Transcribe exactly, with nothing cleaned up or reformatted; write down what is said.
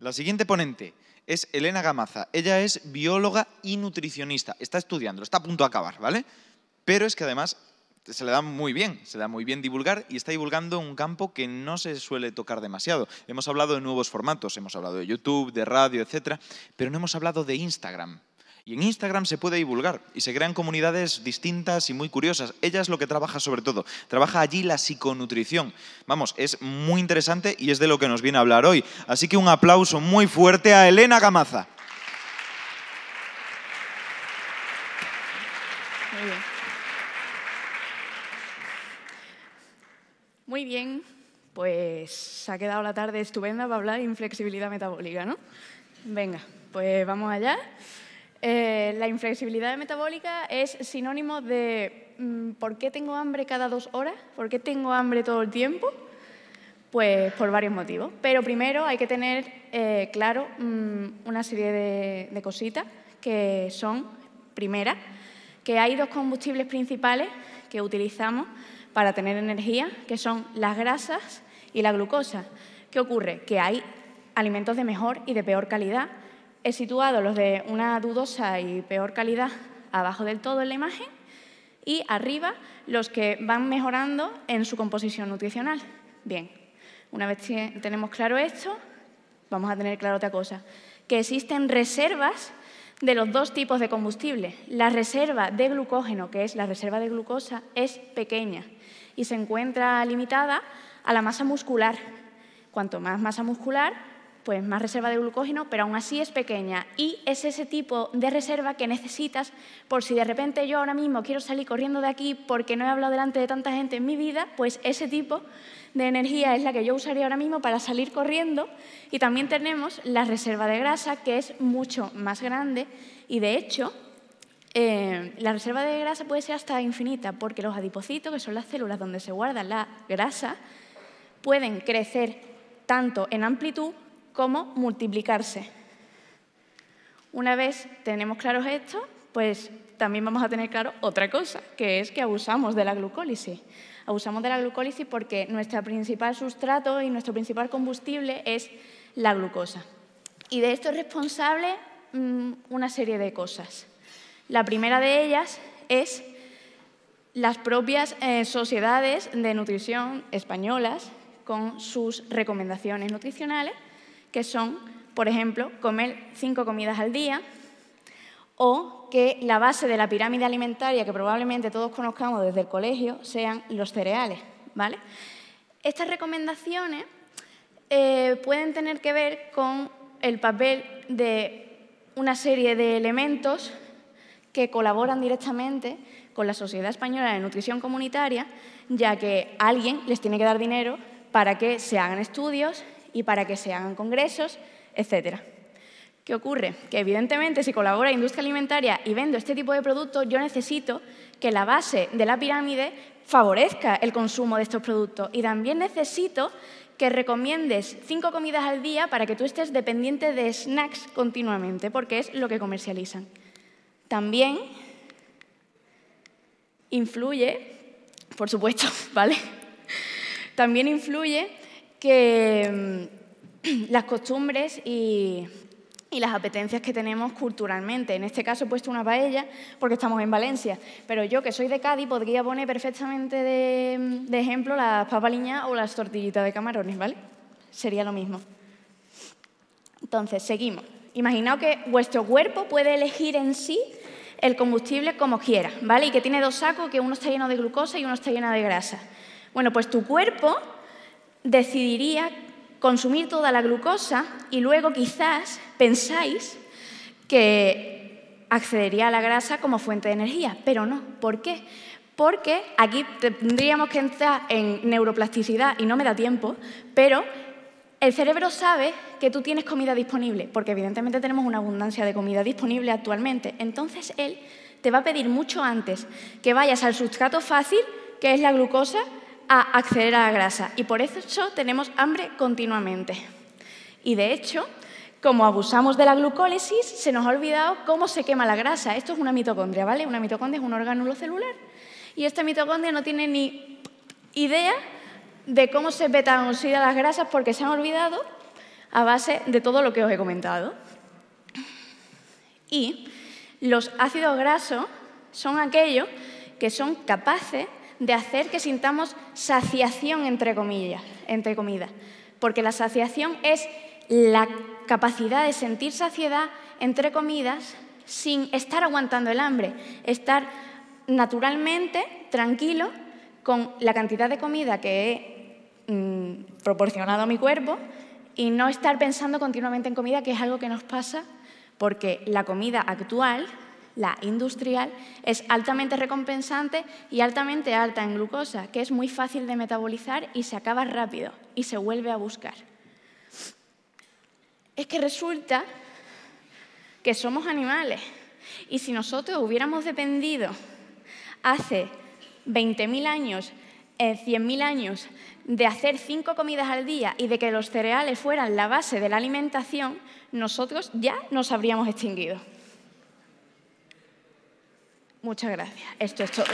La siguiente ponente es Elena Gamaza. Ella es bióloga y nutricionista. Está estudiando, está a punto de acabar, ¿vale? Pero es que además se le da muy bien, se le da muy bien divulgar y está divulgando un campo que no se suele tocar demasiado. Hemos hablado de nuevos formatos, hemos hablado de YouTube, de radio, etcétera, pero no hemos hablado de Instagram. Y en Instagram se puede divulgar y se crean comunidades distintas y muy curiosas. Ella es lo que trabaja sobre todo. Trabaja allí la psiconutrición. Vamos, es muy interesante y es de lo que nos viene a hablar hoy. Así que un aplauso muy fuerte a Elena Gamaza. Muy bien. Muy bien, pues se ha quedado la tarde estupenda para hablar de inflexibilidad metabólica, ¿no? Venga, pues vamos allá. Eh, la inflexibilidad metabólica es sinónimo de ¿por qué tengo hambre cada dos horas? ¿Por qué tengo hambre todo el tiempo? Pues por varios motivos. Pero primero hay que tener eh, claro una serie de, de cositas que son, primera, que hay dos combustibles principales que utilizamos para tener energía, que son las grasas y la glucosa. ¿Qué ocurre? Que hay alimentos de mejor y de peor calidad. He situado los de una dudosa y peor calidad abajo del todo en la imagen y arriba los que van mejorando en su composición nutricional. Bien, una vez que tenemos claro esto, vamos a tener claro otra cosa, que existen reservas de los dos tipos de combustible. La reserva de glucógeno, que es la reserva de glucosa, es pequeña y se encuentra limitada a la masa muscular. Cuanto más masa muscular, pues más reserva de glucógeno, pero aún así es pequeña. Y es ese tipo de reserva que necesitas por si de repente yo ahora mismo quiero salir corriendo de aquí porque no he hablado delante de tanta gente en mi vida, pues ese tipo de energía es la que yo usaría ahora mismo para salir corriendo. Y también tenemos la reserva de grasa, que es mucho más grande y, de hecho, eh, la reserva de grasa puede ser hasta infinita porque los adipocitos, que son las células donde se guarda la grasa, pueden crecer tanto en amplitud como multiplicarse. Una vez tenemos claros esto, pues también vamos a tener claro otra cosa, que es que abusamos de la glucólisis. Abusamos de la glucólisis porque nuestro principal sustrato y nuestro principal combustible es la glucosa. Y de esto es responsable mmm, una serie de cosas. La primera de ellas es las propias eh, sociedades de nutrición españolas con sus recomendaciones nutricionales, que son, por ejemplo, comer cinco comidas al día, o que la base de la pirámide alimentaria, que probablemente todos conozcamos desde el colegio, sean los cereales, ¿vale? Estas recomendaciones eh, pueden tener que ver con el papel de una serie de elementos que colaboran directamente con la Sociedad Española de Nutrición Comunitaria, ya que alguien les tiene que dar dinero para que se hagan estudios y para que se hagan congresos, etcétera. ¿Qué ocurre? Que evidentemente si colabora la industria alimentaria y vendo este tipo de productos, yo necesito que la base de la pirámide favorezca el consumo de estos productos y también necesito que recomiendes cinco comidas al día para que tú estés dependiente de snacks continuamente, porque es lo que comercializan. También influye, por supuesto, ¿vale? También influye que las costumbres y, y las apetencias que tenemos culturalmente. En este caso he puesto una paella porque estamos en Valencia, pero yo, que soy de Cádiz, podría poner perfectamente de, de ejemplo las papaliñas o las tortillitas de camarones, ¿vale? Sería lo mismo. Entonces, seguimos. Imaginaos que vuestro cuerpo puede elegir en sí el combustible como quiera, ¿vale? Y que tiene dos sacos, que uno está lleno de glucosa y uno está lleno de grasa. Bueno, pues tu cuerpo decidiría consumir toda la glucosa y luego quizás pensáis que accedería a la grasa como fuente de energía, pero no. ¿Por qué? Porque aquí tendríamos que entrar en neuroplasticidad y no me da tiempo, pero el cerebro sabe que tú tienes comida disponible, porque evidentemente tenemos una abundancia de comida disponible actualmente. Entonces él te va a pedir mucho antes que vayas al sustrato fácil, que es la glucosa, a acceder a la grasa, y por eso tenemos hambre continuamente. Y de hecho, como abusamos de la glucólisis, se nos ha olvidado cómo se quema la grasa. Esto es una mitocondria, ¿vale? Una mitocondria es un orgánulo celular y esta mitocondria no tiene ni idea de cómo se beta-oxida las grasas porque se han olvidado a base de todo lo que os he comentado. Y los ácidos grasos son aquellos que son capaces de hacer que sintamos saciación, entre comillas, entre comidas, porque la saciación es la capacidad de sentir saciedad entre comidas sin estar aguantando el hambre, estar naturalmente tranquilo con la cantidad de comida que he mmm, proporcionado a mi cuerpo y no estar pensando continuamente en comida, que es algo que nos pasa porque la comida actual, la industrial, es altamente recompensante y altamente alta en glucosa, que es muy fácil de metabolizar y se acaba rápido y se vuelve a buscar. Es que resulta que somos animales y si nosotros hubiéramos dependido hace veinte mil años, eh, cien mil años, de hacer cinco comidas al día y de que los cereales fueran la base de la alimentación, nosotros ya nos habríamos extinguido. Muchas gracias. Esto es todo.